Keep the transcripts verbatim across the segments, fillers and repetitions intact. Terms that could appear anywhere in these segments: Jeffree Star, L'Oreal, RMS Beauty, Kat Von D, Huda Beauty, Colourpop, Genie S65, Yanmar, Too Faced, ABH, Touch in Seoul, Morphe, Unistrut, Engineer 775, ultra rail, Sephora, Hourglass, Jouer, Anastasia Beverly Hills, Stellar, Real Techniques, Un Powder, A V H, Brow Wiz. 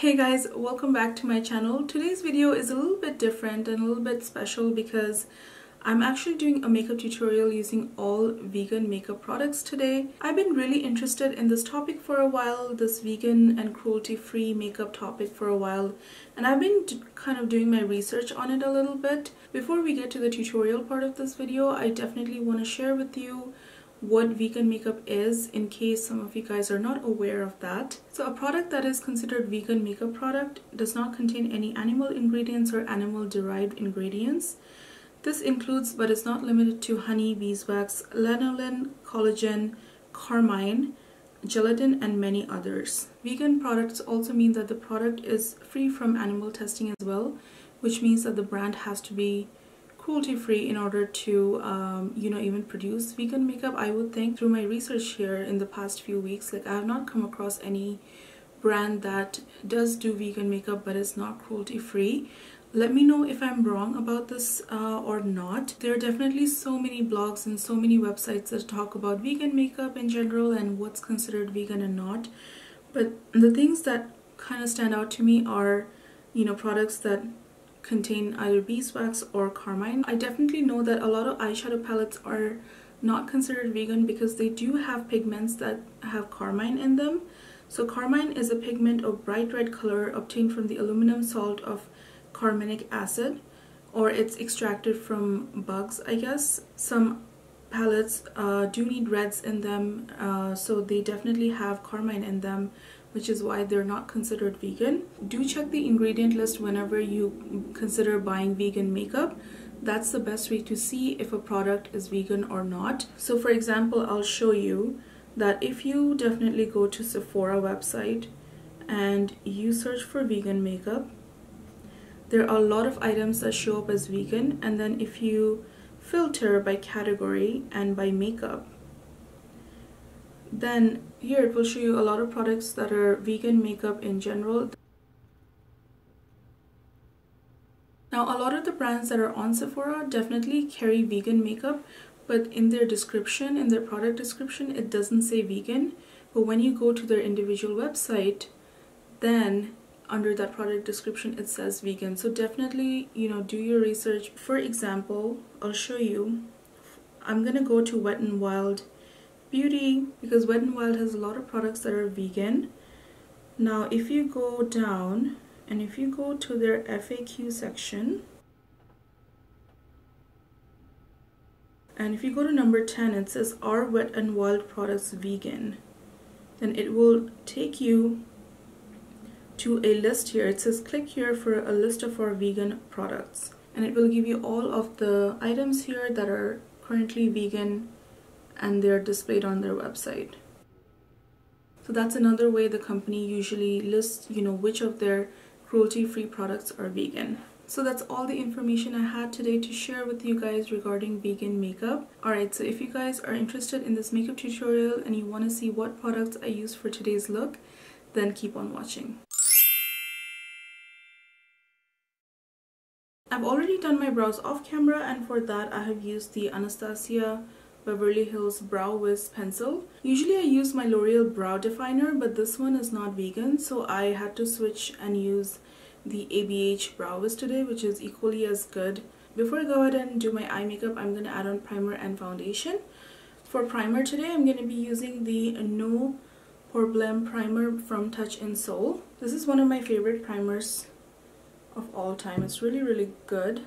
Hey guys, welcome back to my channel. Today's video is a little bit different and a little bit special because I'm actually doing a makeup tutorial using all vegan makeup products today. I've been really interested in this topic for a while, this vegan and cruelty-free makeup topic for a while, and I've been kind of doing my research on it a little bit. Before we get to the tutorial part of this video, I definitely want to share with you what vegan makeup is in case some of you guys are not aware of that. So a product that is considered vegan makeup product does not contain any animal ingredients or animal derived ingredients. This includes but is not limited to honey, beeswax, lanolin, collagen, carmine, gelatin, and many others. Vegan products also mean that the product is free from animal testing as well, which means that the brand has to be cruelty-free in order to, um, you know, even produce vegan makeup. I would think through my research here in the past few weeks, like I have not come across any brand that does do vegan makeup but is not cruelty-free. Let me know if I'm wrong about this uh, or not. There are definitely so many blogs and so many websites that talk about vegan makeup in general and what's considered vegan and not. But the things that kind of stand out to me are, you know, products that contain either beeswax or carmine. I definitely know that a lot of eyeshadow palettes are not considered vegan because they do have pigments that have carmine in them. So carmine is a pigment of bright red color obtained from the aluminum salt of carminic acid, or it's extracted from bugs, I guess. Some palettes uh, do need reds in them, uh, so they definitely have carmine in them, which is why they're not considered vegan. Do check the ingredient list whenever you consider buying vegan makeup. That's the best way to see if a product is vegan or not. So for example, I'll show you that if you definitely go to Sephora website and you search for vegan makeup, there are a lot of items that show up as vegan, and then if you filter by category and by makeup, then here it will show you a lot of products that are vegan makeup in general. Now a lot of the brands that are on Sephora definitely carry vegan makeup, but in their description, in their product description, it doesn't say vegan. But when you go to their individual website, then under that product description it says vegan. So definitely, you know, do your research. For example, I'll show you. I'm gonna go to Wet n Wild Beauty because Wet n Wild has a lot of products that are vegan. Now if you go down and if you go to their F A Q section, and if you go to number ten, it says are Wet n Wild products vegan? Then it will take you to a list here. It says click here for a list of our vegan products, and it will give you all of the items here that are currently vegan, and they're displayed on their website. So that's another way the company usually lists, you know, which of their cruelty-free products are vegan. So that's all the information I had today to share with you guys regarding vegan makeup. Alright, so if you guys are interested in this makeup tutorial and you want to see what products I use for today's look, then keep on watching. I've already done my brows off camera, and for that I have used the Anastasia Beverly Hills Brow Wiz Pencil. Usually I use my L'Oreal Brow Definer, but this one is not vegan, so I had to switch and use the A B H Brow Wiz today, which is equally as good. Before I go ahead and do my eye makeup, I'm going to add on primer and foundation. For primer today, I'm going to be using the No Problem Primer from Touch in Seoul. This is one of my favorite primers of all time. It's really, really good.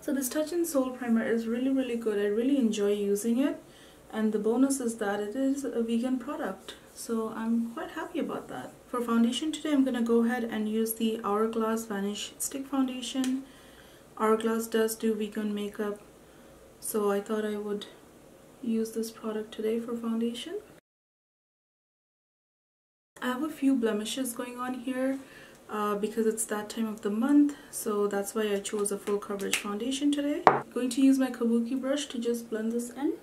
So this Touch in Seoul primer is really, really good. I really enjoy using it, and the bonus is that it is a vegan product, so I'm quite happy about that. For foundation today, I'm going to go ahead and use the Hourglass Vanish Stick Foundation. Hourglass does do vegan makeup, so I thought I would use this product today for foundation. I have a few blemishes going on here. Uh, because it's that time of the month, so that's why I chose a full coverage foundation today. I'm going to use my kabuki brush to just blend this in.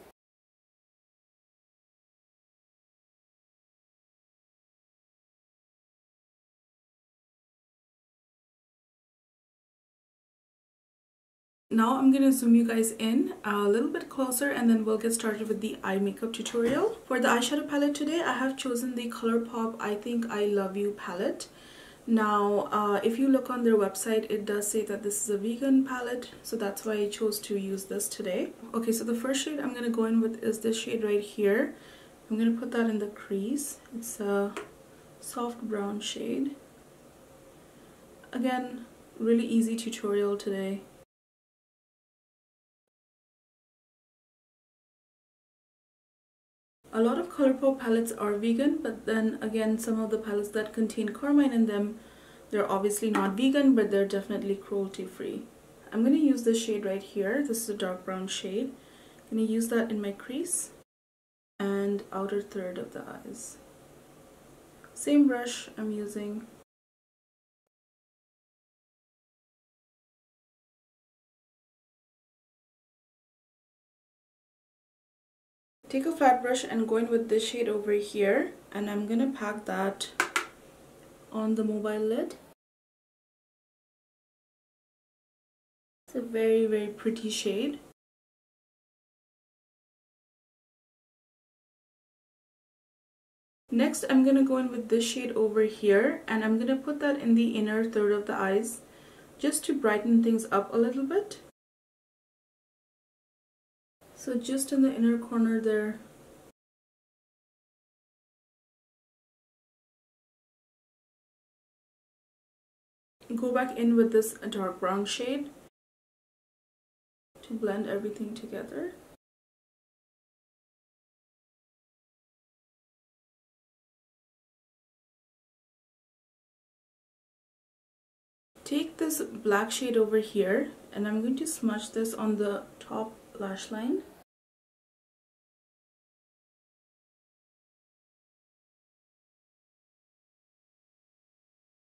Now I'm going to zoom you guys in a little bit closer and then we'll get started with the eye makeup tutorial. For the eyeshadow palette today, I have chosen the Colourpop I Think I Love You palette. Now, uh, if you look on their website, it does say that this is a vegan palette, so that's why I chose to use this today. Okay, so the first shade I'm going to go in with is this shade right here. I'm going to put that in the crease. It's a soft brown shade. Again, really easy tutorial today. A lot of Colourpop palettes are vegan, but then again, some of the palettes that contain carmine in them, they're obviously not vegan, but they're definitely cruelty free. I'm going to use this shade right here. This is a dark brown shade. I'm going to use that in my crease and outer third of the eyes. Same brush I'm using. Take a flat brush and go in with this shade over here, and I'm going to pack that on the mobile lid. It's a very, very pretty shade. Next, I'm going to go in with this shade over here, and I'm going to put that in the inner third of the eyes just to brighten things up a little bit. So just in the inner corner there. Go back in with this dark brown shade to blend everything together. Take this black shade over here, and I'm going to smudge this on the top lash line.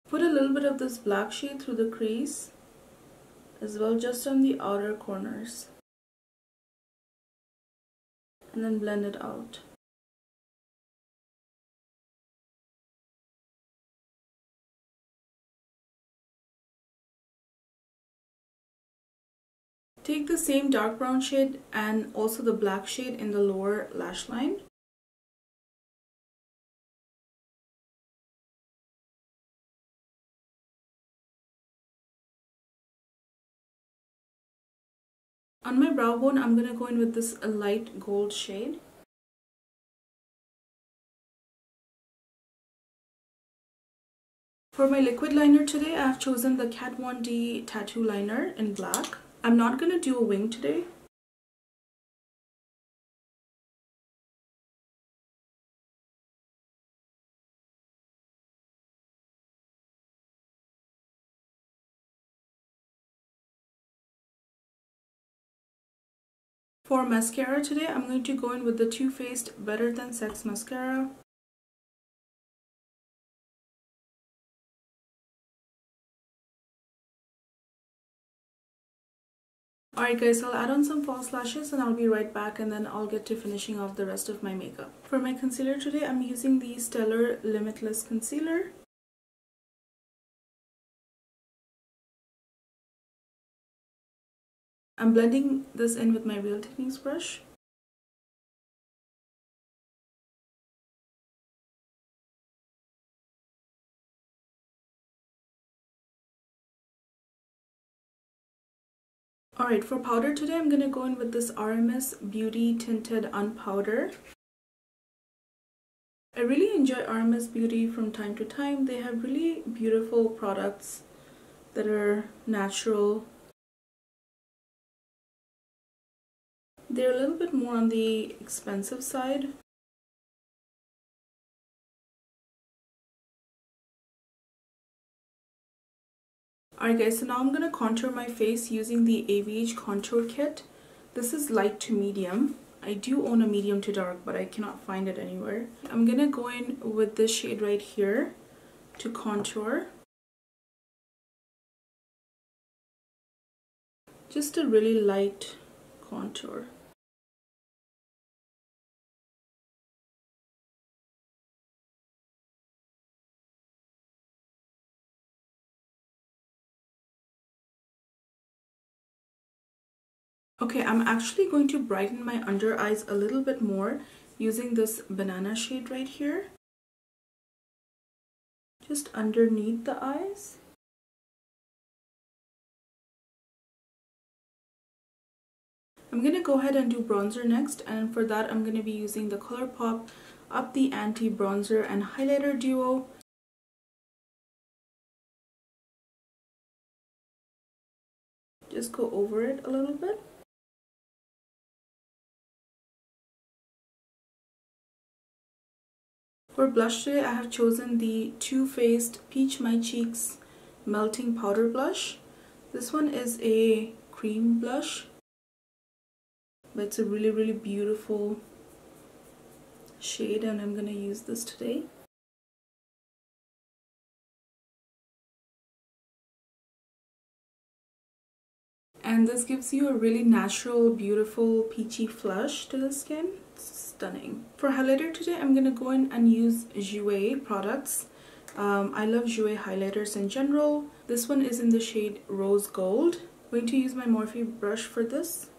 Put a little bit of this black shade through the crease as well, just on the outer corners, and then blend it out. Take the same dark brown shade and also the black shade in the lower lash line. On my brow bone, I'm going to go in with this light gold shade. For my liquid liner today, I have chosen the Kat Von D Tattoo Liner in black. I'm not going to do a wing today. For mascara today, I'm going to go in with the Too Faced Better Than Sex Mascara. Alright guys, I'll add on some false lashes and I'll be right back, and then I'll get to finishing off the rest of my makeup. For my concealer today, I'm using the Stellar Limitless Concealer. I'm blending this in with my Real Techniques brush. Alright, for powder today, I'm going to go in with this R M S Beauty Tinted Unpowder. I really enjoy R M S Beauty from time to time. They have really beautiful products that are natural. They're a little bit more on the expensive side. Alright guys, so now I'm going to contour my face using the A V H Contour Kit. This is light to medium. I do own a medium to dark, but I cannot find it anywhere. I'm going to go in with this shade right here to contour. Just a really light contour. Okay, I'm actually going to brighten my under eyes a little bit more using this banana shade right here. Just underneath the eyes. I'm going to go ahead and do bronzer next, and for that I'm going to be using the Colourpop Up the Ante Bronzer and Highlighter Duo. Just go over it a little bit. For blush today, I have chosen the Too Faced Peach My Cheeks Melting Powder Blush. This one is a cream blush, but it's a really, really beautiful shade, and I'm going to use this today. And this gives you a really natural, beautiful, peachy flush to the skin. It's stunning. For highlighter today, I'm going to go in and use Jouer products. Um, I love Jouer highlighters in general. This one is in the shade Rose Gold. I'm going to use my Morphe brush for this.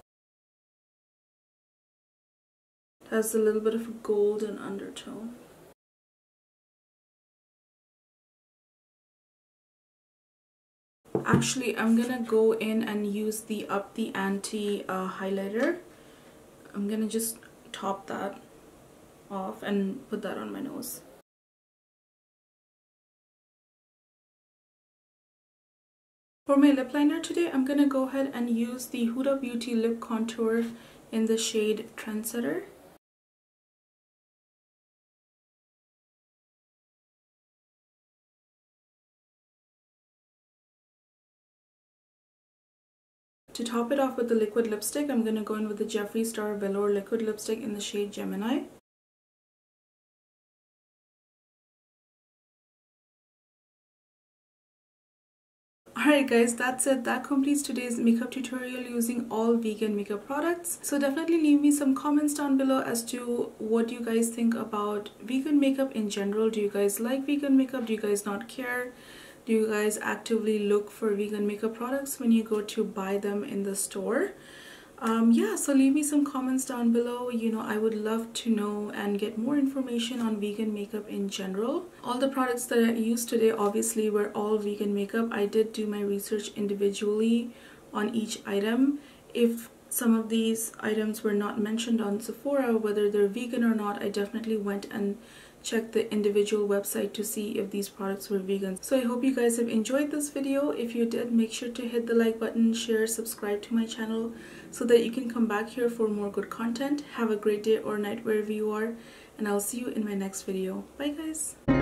It has a little bit of a golden undertone. Actually, I'm gonna go in and use the Up the Ante uh, highlighter. I'm gonna just top that off and put that on my nose. For my lip liner today, I'm gonna go ahead and use the Huda Beauty Lip Contour in the shade Trendsetter. To top it off with the liquid lipstick, I'm going to go in with the Jeffree Star Velour Liquid Lipstick in the shade Gemini. Alright guys, that's it. That completes today's makeup tutorial using all vegan makeup products. So definitely leave me some comments down below as to what you guys think about vegan makeup in general. Do you guys like vegan makeup? Do you guys not care? Do you guys actively look for vegan makeup products when you go to buy them in the store? Um, yeah, so leave me some comments down below. You know, I would love to know and get more information on vegan makeup in general. All the products that I used today obviously were all vegan makeup. I did do my research individually on each item. If some of these items were not mentioned on Sephora, whether they're vegan or not, I definitely went and check the individual website to see if these products were vegan. So I hope you guys have enjoyed this video. If you did, make sure to hit the like button, share, subscribe to my channel so that you can come back here for more good content. Have a great day or night wherever you are, and I'll see you in my next video. Bye guys!